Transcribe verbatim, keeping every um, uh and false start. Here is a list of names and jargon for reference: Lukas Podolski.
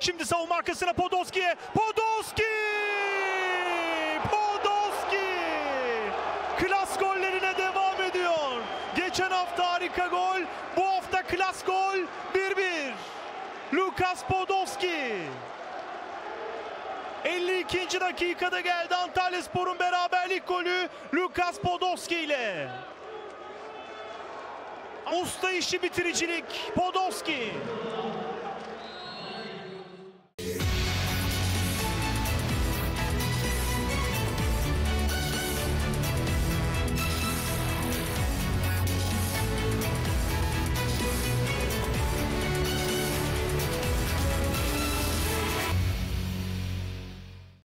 Şimdi savunma arkasına Podolski'ye. Podolski! Podolski! Klas gollerine devam ediyor. Geçen hafta harika gol, bu hafta klas gol. bir bir. Lukas Podolski. elli ikinci dakikada geldi Antalyaspor'un beraberlik golü Lukas Podolski ile. Usta işi bitiricilik Podolski.